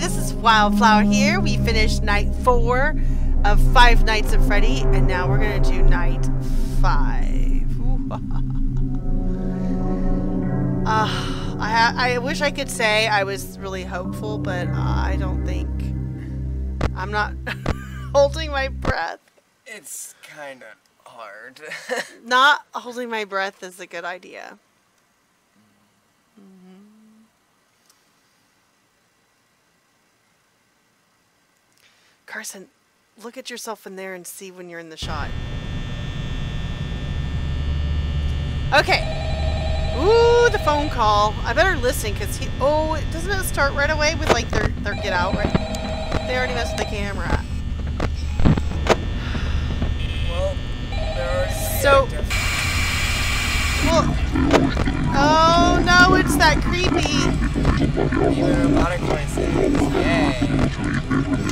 this is Wildflower here. We finished night 4 of Five Nights at Freddy, and now we're gonna do night 5. I wish I could say I was really hopeful, but I don't think I'm not holding my breath. It's kind of hard. Not holding my breath is a good idea. Carson, look at yourself in there and see when you're in the shot. Okay. Ooh, the phone call. I better listen because he... Oh, doesn't it start right away with like their get out, right? They already messed with the camera. Well, they're already... So... Well... Oh, no, it's that creepy...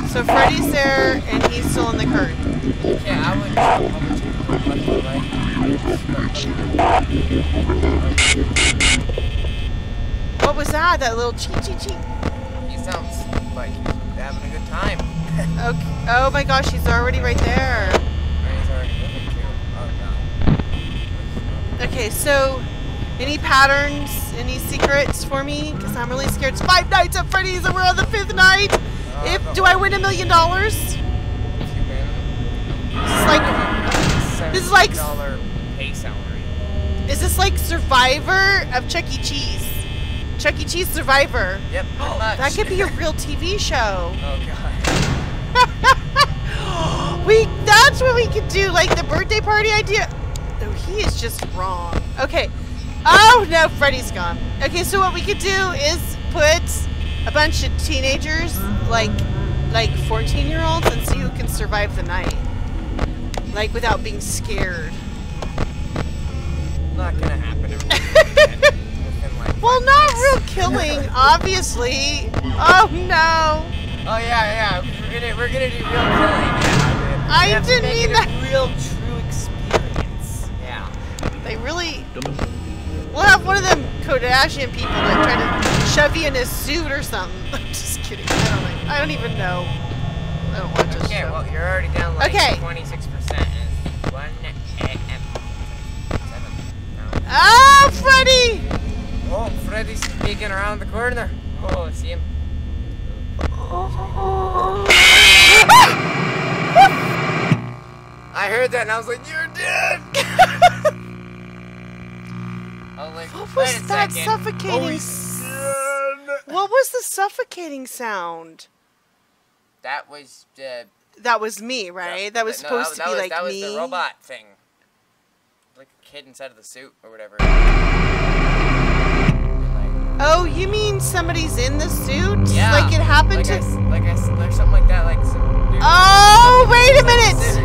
So Freddy's there, and he's still in the curtain. Yeah, I would. What was that? That little chee-chee-chee? He sounds like he's having a good time. Okay. Oh my gosh, he's already right there. He's already moving too. Oh, God. Okay, so... Any patterns? Any secrets for me? Because I'm really scared. It's Five Nights at Freddy's, and we're on the 5th night! Do I win $1 million? This is like pay salary. Is this like Survivor of Chuck E. Cheese? Chuck E. Cheese Survivor. Yep. Oh, that could be a real TV show. Oh God. That's what we could do, like the birthday party idea. No, he is just wrong. Okay. Oh no, Freddy's gone. Okay, so what we could do is put a bunch of teenagers, like 14-year-olds, and see who can survive the night. Like, without being scared. Not gonna happen. Well, not real killing, obviously. Oh, no. Oh, yeah, yeah. We're gonna do real killing. Yeah, I didn't mean that. A real, true experience. Yeah. They really... We'll have one of them Kardashian people that try to shove you in his suit or something. I'm just kidding. I don't even know. I don't watch this show. Okay, well, you're already down like 26%. 1 a.m. 7. Ah, Freddy! Oh, Freddy's peeking around the corner. Oh, I see him. Oh. I heard that and I was like, you're dead! Like, what was that suffocating? Oh, what was the suffocating sound? That was me, right? Yeah, that was supposed to be like me. That was the robot thing, like a kid inside of the suit or whatever. Oh, you mean somebody's in the suit? Yeah. Like it happened like something like that. Like some dude. Oh, wait a minute!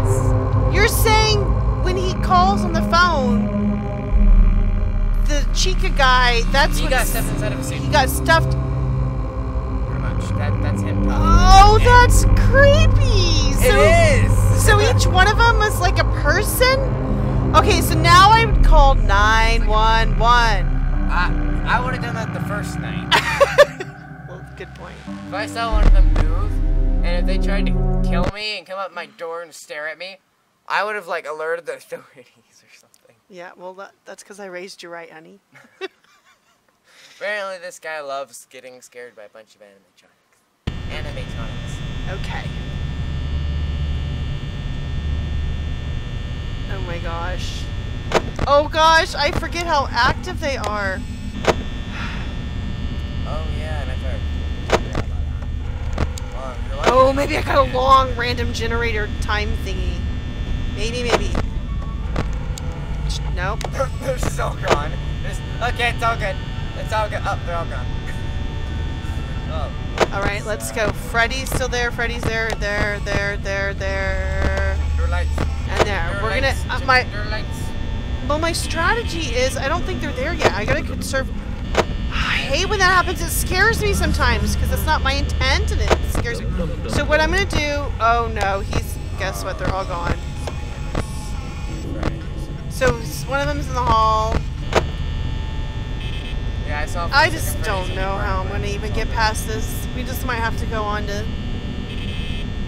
You're saying when he calls on the phone. The Chica guy, that's what he got stuffed inside of a suit. He got stuffed. Pretty much. That's him. Oh, that's creepy. It is. So each one of them is like a person? Okay, so now I would call 911. I would have done that the first night. Well, good point. If I saw one of them move, and if they tried to kill me and come up my door and stare at me, I would have like alerted the authorities or something. Yeah, well, that's because I raised you right, honey. Apparently, this guy loves getting scared by a bunch of animatronics. Okay. Oh my gosh. Oh gosh, I forget how active they are. Oh yeah, and I forgot about that. Oh, maybe I got a long random generator time thingy. Maybe. Nope. They're so gone. Okay, it's all good. Oh, they're all gone. Oh. Alright, let's go. Freddy's still there. Freddy's there. Your lights. And there. Well, my strategy is I don't think they're there yet. I gotta conserve. I hate when that happens. It scares me sometimes because it's not my intent and it scares me. So what I'm gonna do. Oh no, guess what? They're all gone. So one of them's in the hall. Yeah, I saw. I just don't know how I'm going to even get past this. We just might have to go on to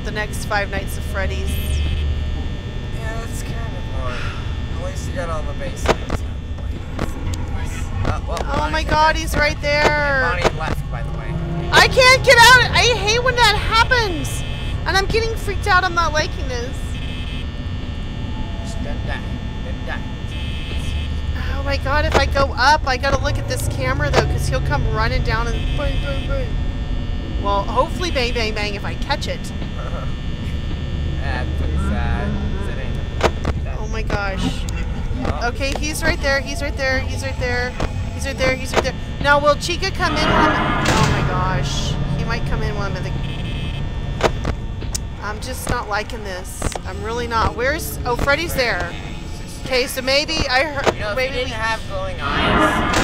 the next Five Nights at Freddy's. Yeah, that's kind of hard. At least you got all the basics. Oh my God, he's right there. And Bonnie left, by the way. I can't get out. I hate when that happens. And I'm getting freaked out. I'm not liking this. Oh my God, if I go up, I gotta look at this camera though, because he'll come running down and bang, bang, bang. Well, hopefully bang, bang, bang if I catch it. That's pretty sad. That's... Oh my gosh. Okay, he's right there, he's right there, he's right there, he's right there, he's right there. Now, will Chica come in? Oh my gosh. He might come in one of the... I'm just not liking this. I'm really not. Where's... Oh, Freddy's there. Okay, so maybe I heard... You know, maybe if he didn't have glowing eyes,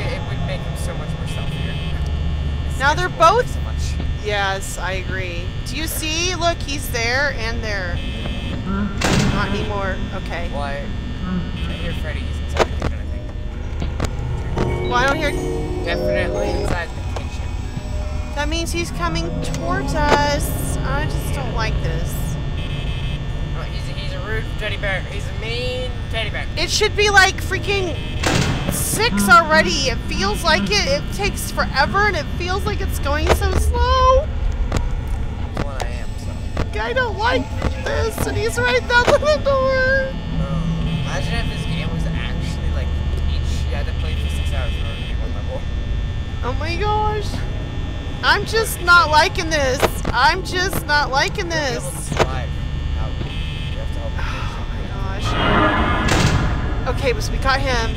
it would make him so much more selfier. Now they're both... So much. Yes, I agree. Do you see? Look, he's there and there. Not anymore. Okay. Well, I hear Freddy. He's inside the kitchen, I think. Well, I don't hear... Definitely inside the kitchen. That means he's coming towards us. I just don't like this. Oh, he's a rude teddy bear. He's a mean teddy bear. It should be like freaking 6 already. It feels like it. It takes forever, and it feels like it's going so slow. That's what I am, so... I don't like this, and he's right down to the door. Imagine if this game was actually like each, you had to play for 6 hours in order to get one level. Oh my gosh. I'm just not liking this. I'm just not liking this. Oh my gosh. Okay, so we caught him.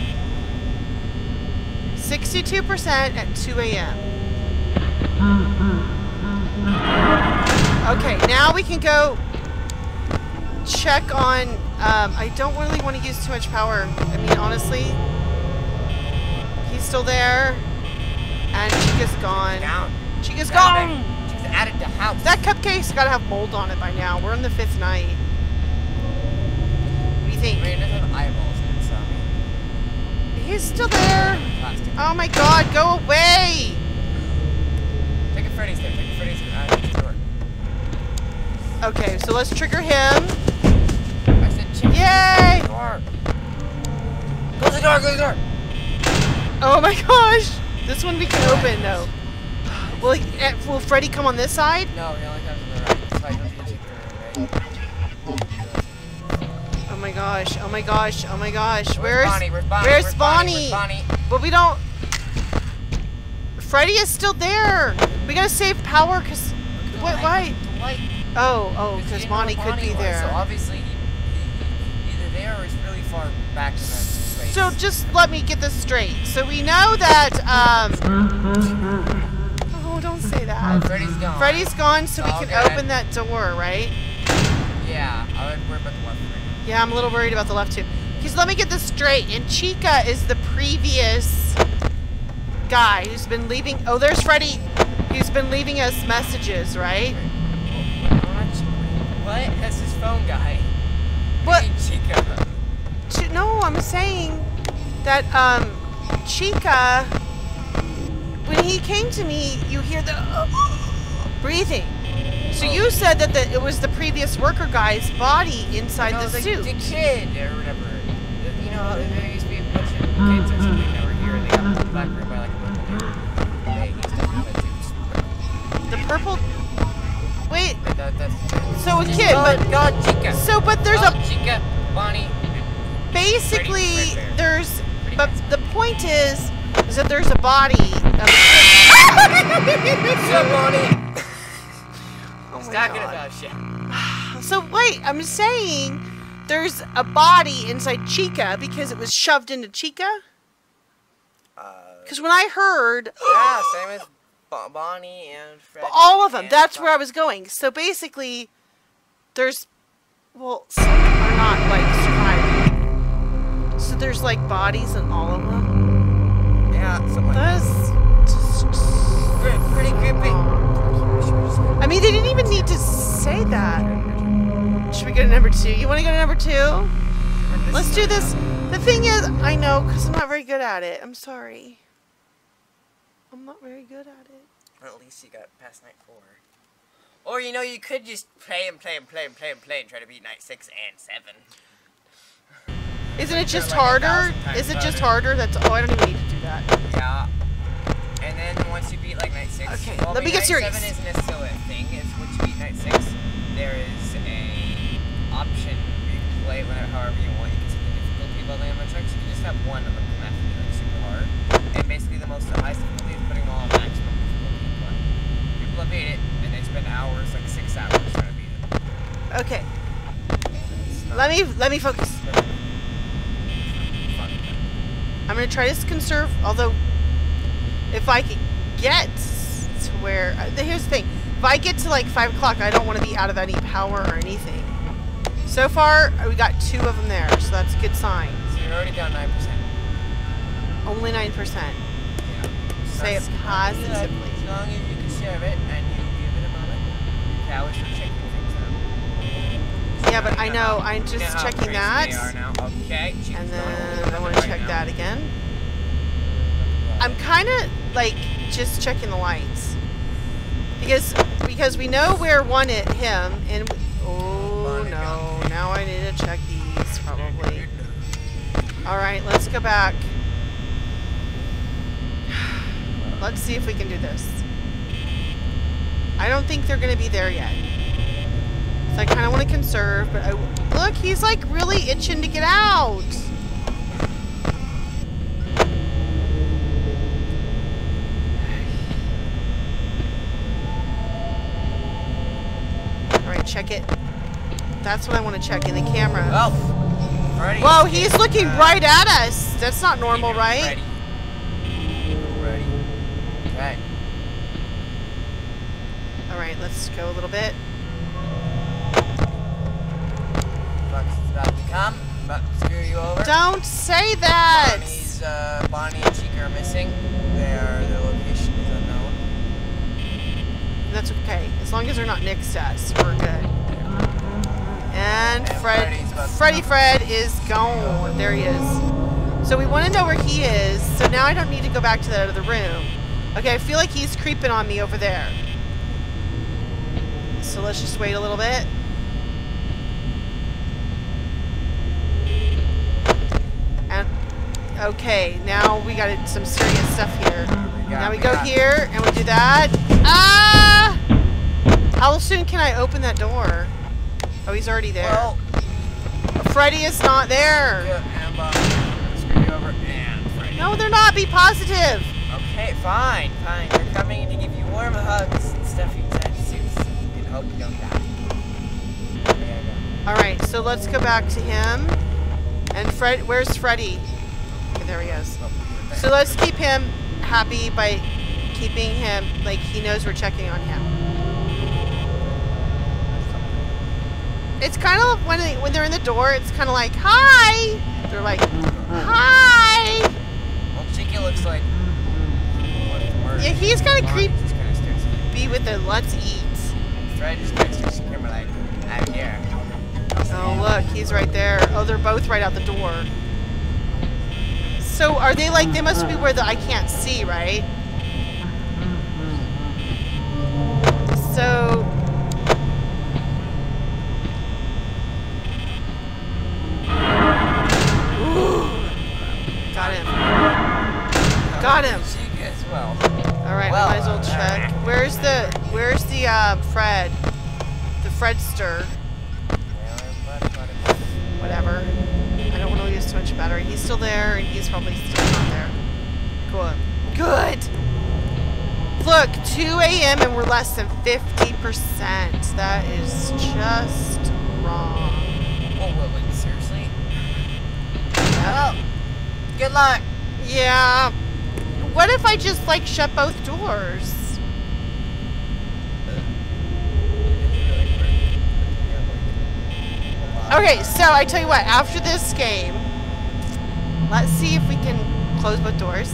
62% at 2 a.m. Okay, now we can go check on, I don't really want to use too much power. I mean, honestly, he's still there, and Chica's gone. Down. Chica's gone! She's added to house. That cupcake's gotta have mold on it by now. We're on the 5th night. What do you think? I mean, it doesn't have eyeballs in it, so... He's still there! Plastic. Oh my God, go away! Take a Freddy's there, take a Freddy's there. I don't know what to do. Okay, so let's trigger him. Yay! Close the door, close the door! Oh my gosh! This one we can open though. Will Freddy come on this side? No, he only comes on the right side. Oh my gosh, oh my gosh, oh my gosh. Where's Bonnie? Where's Bonnie? But we don't... Freddy is still there! We gotta save power because... What, why? Oh, because Bonnie could be there. So obviously is really far back to that space. So just let me get this straight. So we know that oh, don't say that. Freddy's gone. Freddy's gone, so we can open that door, right? Yeah, I would worry about the left right. Yeah, I'm a little worried about the left too. Okay, so let me get this straight. And Chica is the previous guy who's been leaving. Oh, there's Freddy. Who's been leaving us messages, right? What? That's his phone guy. What? Chica. No, I'm saying that Chica, when he came to me, you hear the breathing. So you said that it was the previous worker guy's body inside the suit. The kid or whatever. You know, there used to be a bunch of kids or something that were here, and they got put back room by like a little bit. They used to have it. The purple. Wait. So a kid, but God, Chica. So, but there's a Chica, Bonnie. Basically, there's. But the point is that there's a body. Bonnie. Oh my God. About shit. So wait, I'm saying there's a body inside Chica because it was shoved into Chica. Because when I heard. Yeah, same as. Bonnie and Freddy. All of them. That's where I was going. So basically, there's, well, some are not like surviving. So there's like bodies in all of them. Yeah. That's pretty creepy. I mean, they didn't even need to say that. Should we go to number 2? You want to go to number 2? Let's do this. The thing is, I know, because I'm not very good at it. I'm sorry. I'm not very good at it. Well, at least you got past night 4. Or, you know, you could just play and try to beat night 6 and 7. Isn't it just harder? Is it just harder? That's, oh, I don't even need to do that. Yeah. And then once you beat like night 6, okay, well, let me get serious. Night 7 isn't necessarily a thing. Is once you beat night 6, there is a option where you can play whenever, however you want. You can set the difficulty by animatronics. You can just have one of them have to be like super hard. And basically the most highest difficulty is putting them all on maximum difficulty. But people have made it and they spend hours, like 6 hours, trying to beat it. Okay. Let me focus. I'm going to try to conserve, although if I could get to where, here's the thing, if I get to like 5 o'clock, I don't want to be out of any power or anything. So far, we got 2 of them there, so that's a good sign. So you're already down 9%. Only 9%. Yeah. Say it positively. As long as you conserve it and you give it a moment, that should check things out. Yeah, but I know, I'm just checking that. Okay. And then I want to check that again. I'm kind of like just checking the lights because we know where one hit him and we, oh no, now I need to check these probably. All right, let's go back. Let's see if we can do this. I don't think they're going to be there yet. So I kind of want to conserve, but look, he's like really itching to get out. Check it. That's what I want to check in the camera. Oh, Freddy. Whoa, he's looking right at us. That's not normal, right? Freddy. Right. All right, let's go a little bit. Foxy's about to come. I'm about to screw you over. Don't say that. Bonnie and Chica are missing. Their location is unknown. That's okay. As long as they're not next to us, we're good. And Fred is gone. There he is. So we want to know where he is. So now I don't need to go back to that other room. Okay, I feel like he's creeping on me over there. So let's just wait a little bit. And okay, now we got some serious stuff here. Now we go here and we do that. Ah! How soon can I open that door? Oh, he's already there. Well, Freddy is not there. And, screw you over. And Freddy. No, they're not. Be positive. Okay, fine, fine. They're coming to give you warm hugs and stuff inside suits and hope you don't die. There you go. All right, so let's go back to him. And where's Freddy? Okay, there he is. So let's keep him happy by keeping him like he knows we're checking on him. It's kind of when they're in the door, it's kind of like, hi! They're like, hi! Well, Chica looks like, yeah, he's kind of creepy. Be with the let's eat. Fred is next to the camera like, I'm here. Oh, look, he's right there. Oh, they're both right out the door. So are they like, they must be where the, I can't see, right? So, ooh, got him. Chica as well. All right, well, might as well check. Where's the Fred? The Fredster. Whatever. I don't want to use too much battery. He's still there, and he's probably still not there. Cool. Good. Look, 2 a.m. and we're less than 50%. That is just wrong. Oh, wait, seriously? Oh. Good luck. Yeah. What if I just, like, shut both doors? Okay, so I tell you what. After this game, let's see if we can close both doors.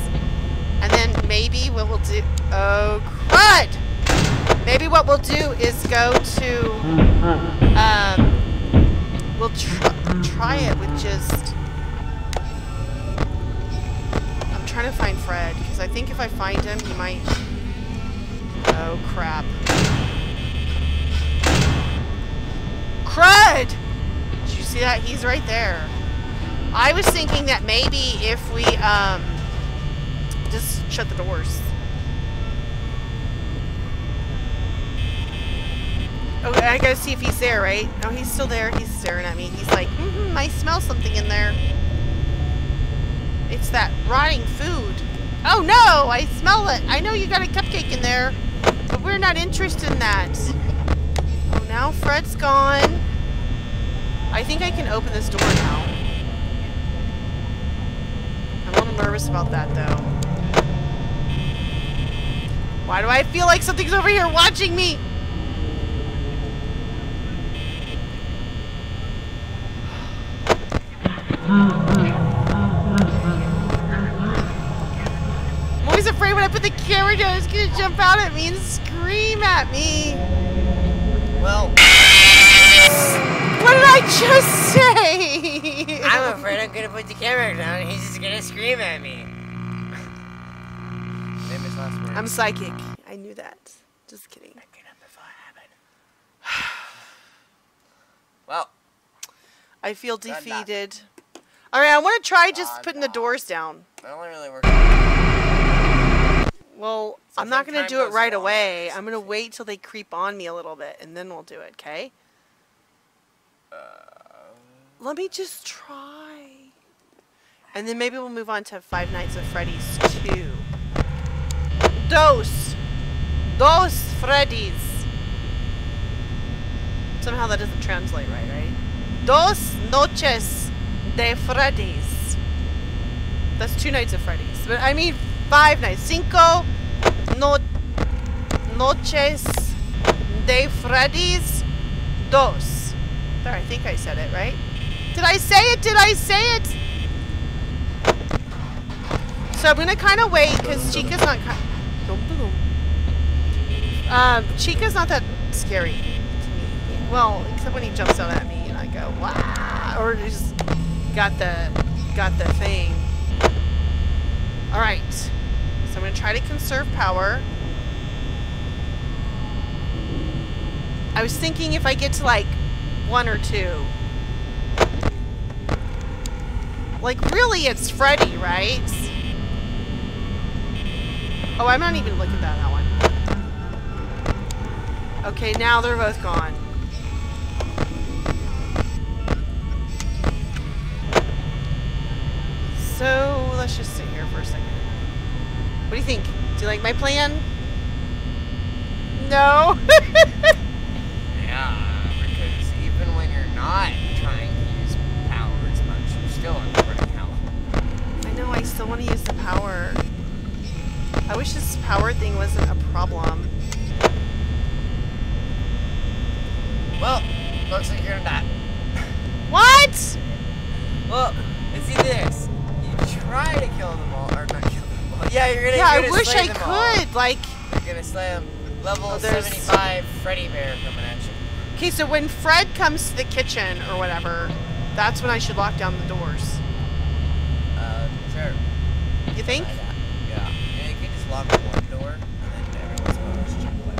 And then maybe what we'll do... Oh, crud! Maybe what we'll do is go to... we'll try it with just... I'm trying to find Fred, because I think if I find him, he might... Oh, crap. Crud! Did you see that? He's right there. I was thinking that maybe if we, just shut the doors. Okay, I gotta see if he's there, right? Oh, he's still there. He's staring at me. He's like, mm-hmm, I smell something in there. It's that rotting food. Oh no, I smell it. I know you got a cupcake in there, but we're not interested in that. Oh, now Fred's gone. I think I can open this door now. I'm a little nervous about that though. Why do I feel like something's over here watching me? I'm always afraid when I put the camera down, it's gonna jump out at me and scream at me. Well, what did I just say? I'm afraid I'm gonna put the camera down and he's just gonna scream at me. Famous last words. I'm psychic. I knew that. Just kidding. I get up before it happened. Well, I feel defeated. All right, I want to try just putting the doors down. That only really works. Well, I'm not going to do it right away. I'm going to wait till they creep on me a little bit, and then we'll do it, okay? Let me just try. And then maybe we'll move on to Five Nights at Freddy's 2. Dos Freddy's. Somehow that doesn't translate right, right? Dos noches de Freddy's. That's 2 nights of Freddy's. But I mean 5 nights. 5 noches de Freddy's 2. There, I think I said it, right? Did I say it? Did I say it? So I'm going to kind of wait because Chica's not... Chica's not that scary to me. Well, except when he jumps out at me and I go, wow. Or just... Got the thing. Alright. So I'm going to try to conserve power. I was thinking if I get to like 1 or 2. Like really it's Freddy, right? Oh, I'm not even looking at that one. Okay, now they're both gone. So let's just sit here for a second. What do you think? Do you like my plan? No. Yeah, because even when you're not trying to use power as much, you're still on the burning hell. I know, I still want to use the power. I wish this power thing wasn't a problem. Well, looks like you're not. What? Well, let's see this. Try to kill them all, or not kill them all. Yeah, you're gonna. Yeah, I wish I could. Like, you're gonna slay them. Level 75 Freddy Bear coming at you. Okay, so when Fred comes to the kitchen or whatever, that's when I should lock down the doors. Sure. You think? Yeah. Yeah, you can just lock one door, and then everyone's gonna just check what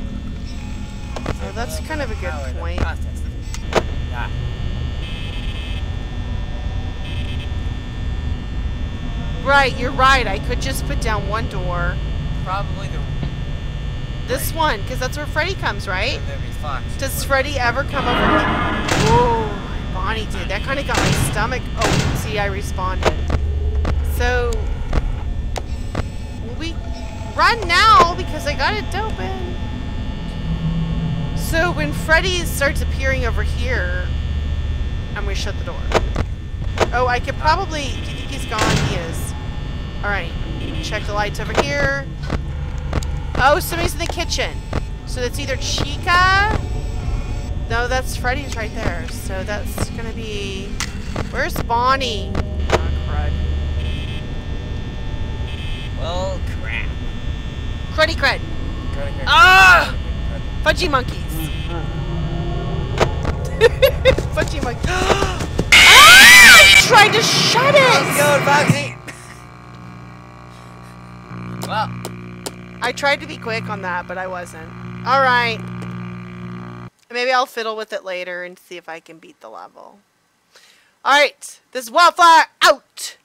it is. Oh, that's kind of a good point. Yeah. Right, you're right. I could just put down one door. Probably the... This one, because that's where Freddy comes, right? Does Freddy ever come over? Whoa, Bonnie did. That kind of got my stomach. Oh, see, I responded. So, will we run now because I got it open. So when Freddy starts appearing over here, I'm going to shut the door. Oh, I could probably... Do you think he's gone? He is. Alright. Check the lights over here. Oh, somebody's in the kitchen. So that's either Chica... No, that's Freddy's right there. So that's gonna be... Where's Bonnie? Oh, crud. Well, crap. Cruddy crud. Ah! Fudgy monkeys. Fudgy monkeys. Tried to shut it! How's it going, Foxy? Well, I tried to be quick on that, but I wasn't. All right. Maybe I'll fiddle with it later and see if I can beat the level. All right. This is Wildflower out.